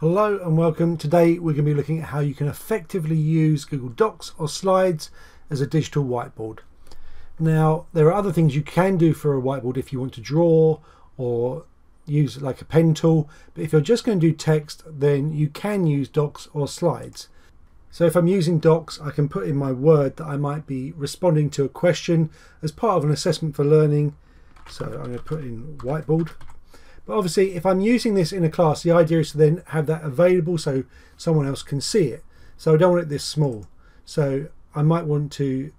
Hello and welcome. Today we're going to be looking at how you can effectively use Google Docs or Slides as a digital whiteboard. Now there are other things you can do for a whiteboard if you want to draw or use like a pen tool, but if you're just going to do text then you can use Docs or Slides. So if I'm using Docs I can put in my word that I might be responding to a question as part of an assessment for learning, so I'm going to put in whiteboard. But obviously if I'm using this in a class, the idea is to then have that available so someone else can see it. So I don't want it this small. So I might want to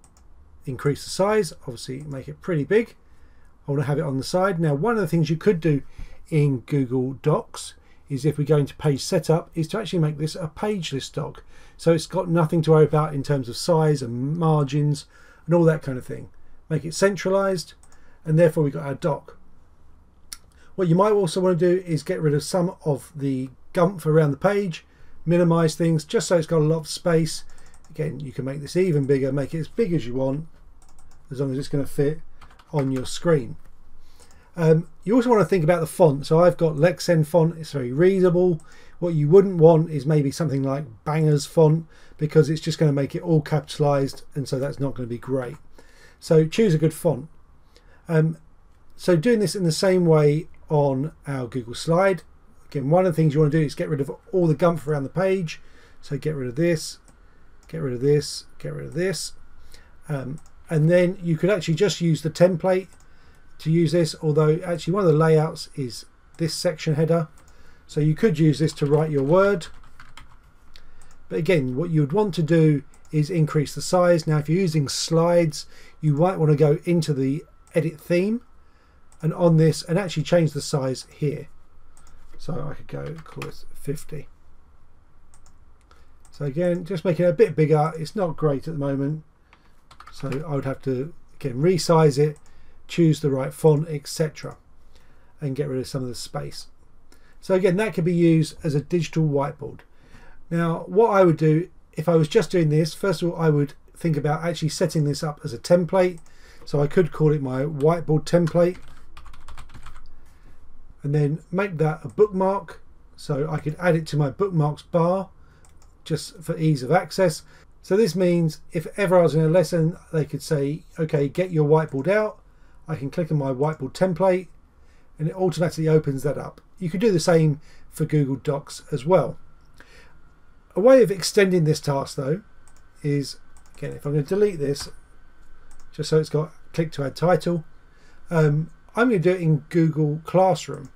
increase the size, obviously make it pretty big. I want to have it on the side. Now one of the things you could do in Google Docs is, if we go into page setup, is to actually make this a pageless doc. So it's got nothing to worry about in terms of size and margins and all that kind of thing. Make it centralized and therefore we've got our doc. What you might also want to do is get rid of some of the gumph around the page, minimize things just so it's got a lot of space. Again, you can make this even bigger, make it as big as you want, as long as it's going to fit on your screen. You also want to think about the font. So I've got Lexend font, it's very readable. What you wouldn't want is maybe something like Banger's font, because it's just going to make it all capitalized, and so that's not going to be great. So choose a good font. So doing this in the same way on our Google slide, again one of the things you want to do is get rid of all the gumph around the page. So get rid of this, get rid of this, get rid of this, and then you could actually just use the template to use this, although actually one of the layouts is this section header, so you could use this to write your word. But again what you would want to do is increase the size. Now if you're using slides you might want to go into the edit theme and on this and actually change the size here. So I could go call this 50. So again just making it a bit bigger, it's not great at the moment, so I would have to again resize it, choose the right font, etc., and get rid of some of the space. So again that could be used as a digital whiteboard. Now what I would do if I was just doing this, first of all I would think about actually setting this up as a template. So I could call it my whiteboard template and then make that a bookmark, so I could add it to my bookmarks bar just for ease of access. So this means if ever I was in a lesson they could say, okay, get your whiteboard out. I can click on my whiteboard template and it automatically opens that up. You could do the same for Google Docs as well. A way of extending this task though is, again if I'm going to delete this just so it's got click to add title, I'm going to do it in Google Classroom,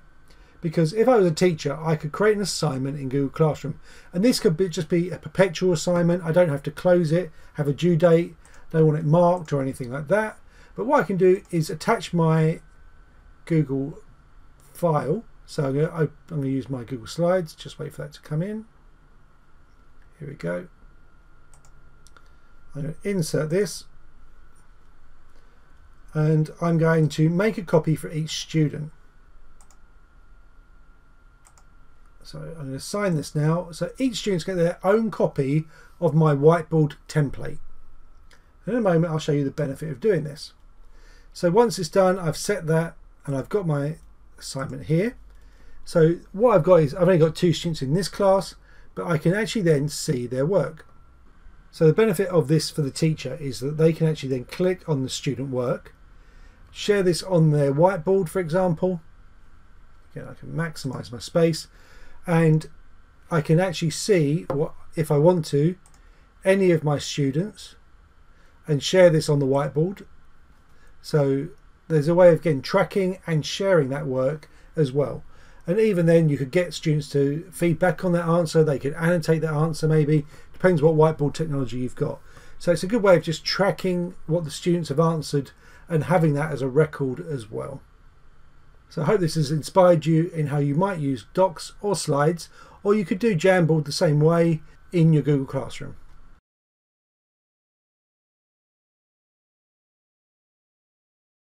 because if I was a teacher I could create an assignment in Google Classroom, and this could just be a perpetual assignment. I don't have to close it, have a due date, don't want it marked or anything like that. But what I can do is attach my Google file. So I'm going to use my Google Slides, just wait for that to come in. Here we go. I'm going to insert this and I'm going to make a copy for each student. So I'm going to assign this now, so each student's going to get their own copy of my whiteboard template. In a moment I'll show you the benefit of doing this. So once it's done I've set that and I've got my assignment here. So what I've got is, I've only got 2 students in this class, but I can actually then see their work. So the benefit of this for the teacher is that they can actually then click on the student work, share this on their whiteboard for example. Again I can maximize my space and I can actually see, what if I want to, any of my students and share this on the whiteboard. So there's a way of again tracking and sharing that work as well. And even then you could get students to feedback on that answer, they could annotate that answer maybe, depends what whiteboard technology you've got. So it's a good way of just tracking what the students have answered and having that as a record as well. So I hope this has inspired you in how you might use Docs or Slides, or you could do Jamboard the same way in your Google Classroom.